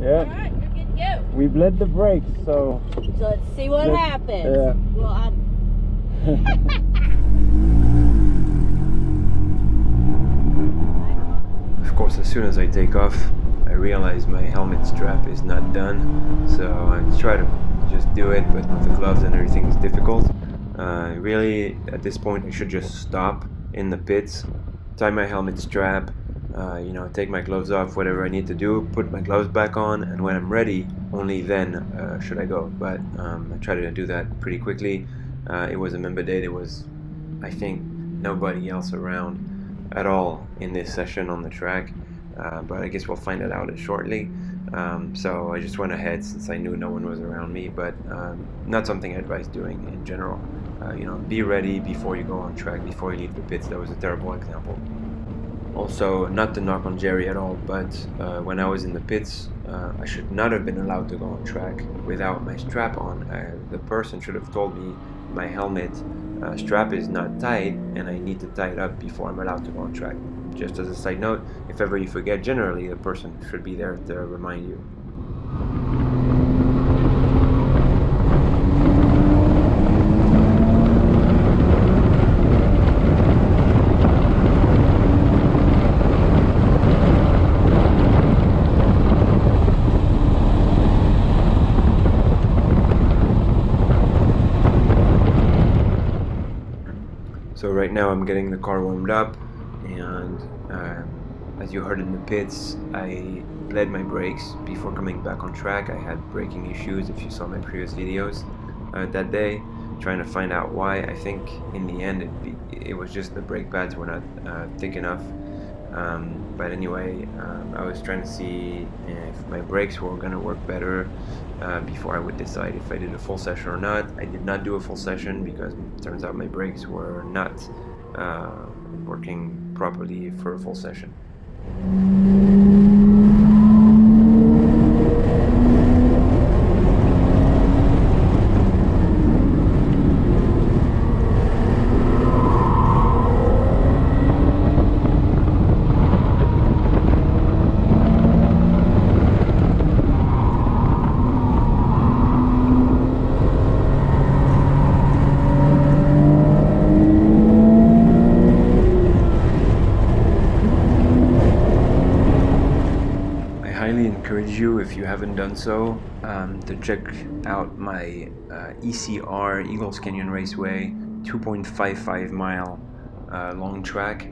Yeah. All right, you're good to go. We bled the brakes, so. So let's see what happens. Yeah. Well, I'm. Of course, as soon as I take off, I realize my helmet strap is not done, so I try to just do it, but with the gloves and everything is difficult. Really, at this point, I should just stop in the pits, tie my helmet strap, you know, take my gloves off, whatever I need to do, put my gloves back on, and when I'm ready, only then should I go. But I tried to do that pretty quickly. It was a member day. There was, I think, nobody else around at all in this session on the track, but I guess we'll find it out shortly. So I just went ahead since I knew no one was around me, but not something I advise doing in general. You know, be ready before you go on track, before you leave the pits. That was a terrible example. Also, not to knock on Jerry at all, but when I was in the pits, I should not have been allowed to go on track without my strap on. The person should have told me my helmet strap is not tight and I need to tie it up before I'm allowed to go on track. Just as a side note, if ever you forget, generally the person should be there to remind you. So right now I'm getting the car warmed up, and as you heard in the pits, I bled my brakes before coming back on track. I had braking issues, if you saw my previous videos that day, trying to find out why. I think in the end it was just the brake pads were not thick enough, but anyway, I was trying to see if my brakes were going to work better before I would decide if I did a full session or not. I did not do a full session because it turns out my brakes were not working properly for a full session. You, if you haven't done so, to check out my ECR Eagles Canyon Raceway 2.55 mile long track.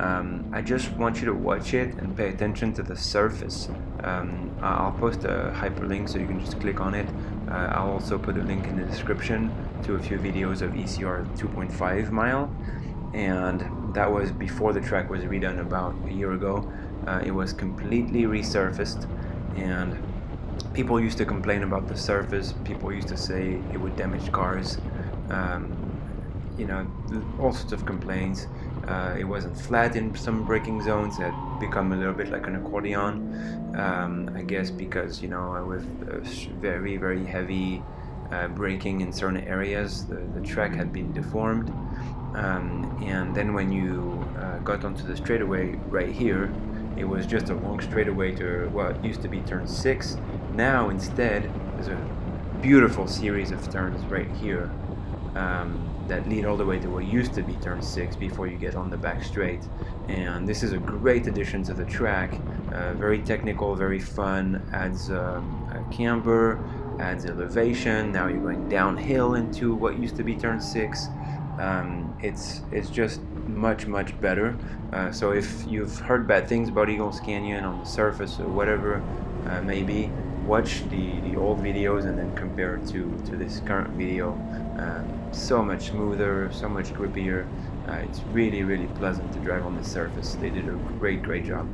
I just want you to watch it and pay attention to the surface. I'll post a hyperlink so you can just click on it. I'll also put a link in the description to a few videos of ECR 2.5 mile, and that was before the track was redone about a year ago. It was completely resurfaced. And people used to complain about the surface. People used to say it would damage cars. You know, all sorts of complaints. It wasn't flat in some braking zones. It had become a little bit like an accordion. I guess because, you know, with very, very heavy braking in certain areas, the track had been deformed. And then when you got onto the straightaway right here, it was just a long straightaway to what used to be turn 6. Now instead, there's a beautiful series of turns right here that lead all the way to what used to be turn 6 before you get on the back straight. And this is a great addition to the track. Very technical, very fun, adds a camber, adds elevation. Now you're going downhill into what used to be turn 6. It's just much better. So if you've heard bad things about Eagles Canyon on the surface or whatever, maybe watch the old videos and then compare it to this current video. So much smoother, so much grippier. It's really pleasant to drive on the surface. They did a great job.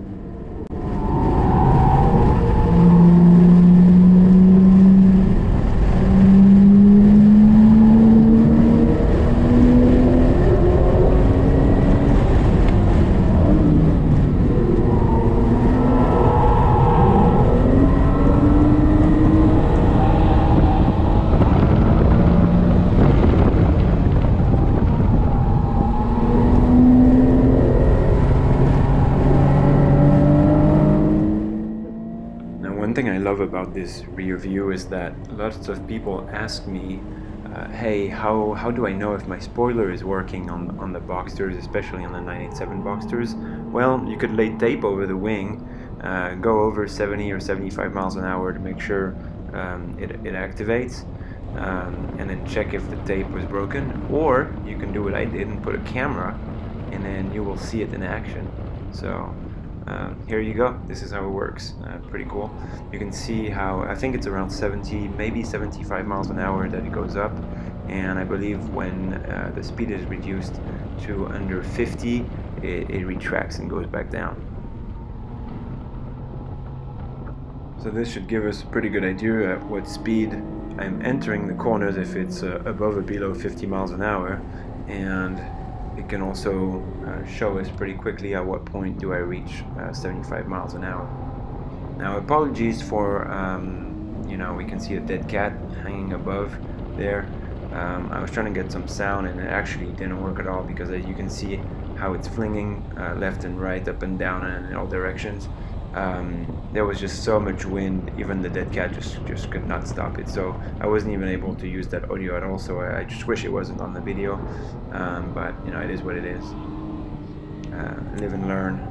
One thing I love about this rear view is that lots of people ask me, hey, how do I know if my spoiler is working on the Boxsters, especially on the 987 Boxsters? Well, you could lay tape over the wing, go over 70 or 75 miles an hour to make sure it activates, and then check if the tape was broken, or you can do what I did and put a camera, and then you will see it in action. So here you go, this is how it works. Pretty cool. You can see how, I think it's around 70, maybe 75 miles an hour that it goes up, and I believe when the speed is reduced to under 50, it retracts and goes back down. So this should give us a pretty good idea at what speed I'm entering the corners if it's above or below 50 miles an hour, and it can also show us pretty quickly at what point do I reach 75 miles an hour. Now, apologies for, you know, we can see a dead cat hanging above there. I was trying to get some sound and it actually didn't work at all, because you can see how it's flinging left and right, up and down, and in all directions. There was just so much wind, even the dead cat just could not stop it, so I wasn't even able to use that audio at all, so I just wish it wasn't on the video, but you know, it is what it is. Live and learn.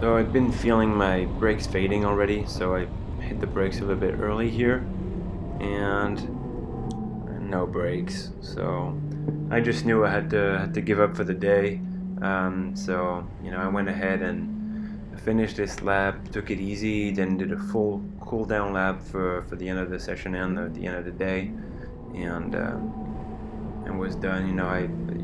So I've been feeling my brakes fading already, so I hit the brakes a little bit early here, and no brakes. So I just knew I had to give up for the day. So you know, I went ahead and finished this lap, took it easy, then did a full cool down lap for the end of the session and the end of the day, and was done. You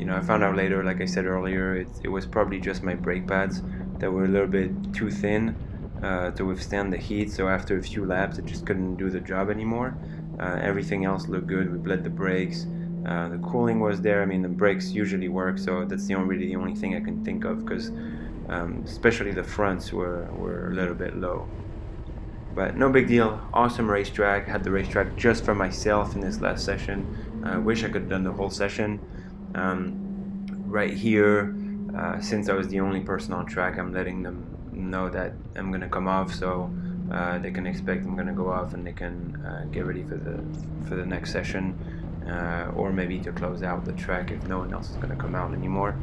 know, I found out later, like I said earlier, it was probably just my brake pads that were a little bit too thin to withstand the heat. So after a few laps, it just couldn't do the job anymore. Everything else looked good. We bled the brakes. The cooling was there. I mean, the brakes usually work, so that's really the only thing I can think of, because especially the fronts were a little bit low. But no big deal. Awesome racetrack. Had the racetrack just for myself in this last session. I wish I could have done the whole session. Right here, since I was the only person on track, I'm letting them know that I'm gonna come off, so they can expect I'm gonna go off, and they can get ready for the next session. Or maybe to close out the track if no one else is going to come out anymore.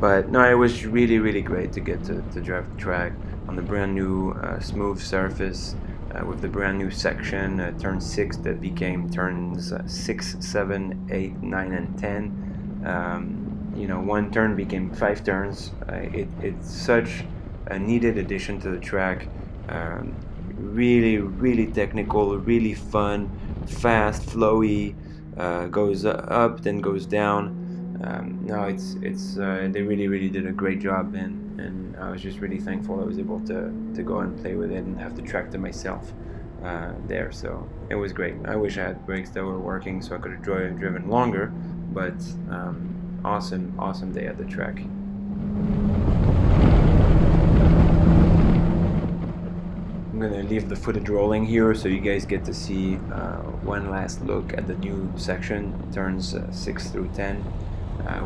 But no, it was really great to get to drive the track on the brand new smooth surface with the brand new section, turn 6 that became turns 6, 7, 8, 9 and 10. You know, one turn became 5 turns. It's such a needed addition to the track. Really technical, really fun, fast, flowy. Goes up, then goes down. No, they really did a great job, and I was just really thankful I was able to go and play with it and have the track to myself there. So it was great. I wish I had brakes that were working so I could have driven longer, but awesome day at the track. I'm going to leave the footage rolling here so you guys get to see one last look at the new section, turns 6 through 10.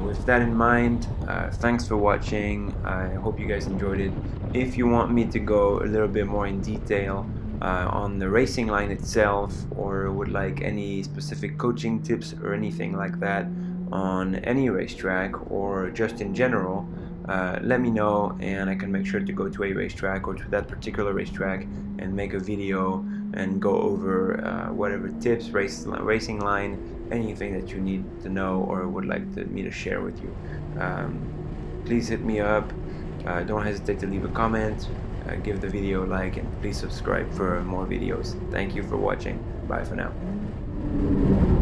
With that in mind, thanks for watching. I hope you guys enjoyed it. If you want me to go a little bit more in detail on the racing line itself, or would like any specific coaching tips or anything like that on any racetrack or just in general, let me know, and I can make sure to go to a racetrack or to that particular racetrack and make a video and go over whatever tips, racing line, anything that you need to know or would like me to share with you. Please hit me up. Don't hesitate to leave a comment, give the video a like, and please subscribe for more videos. Thank you for watching. Bye for now.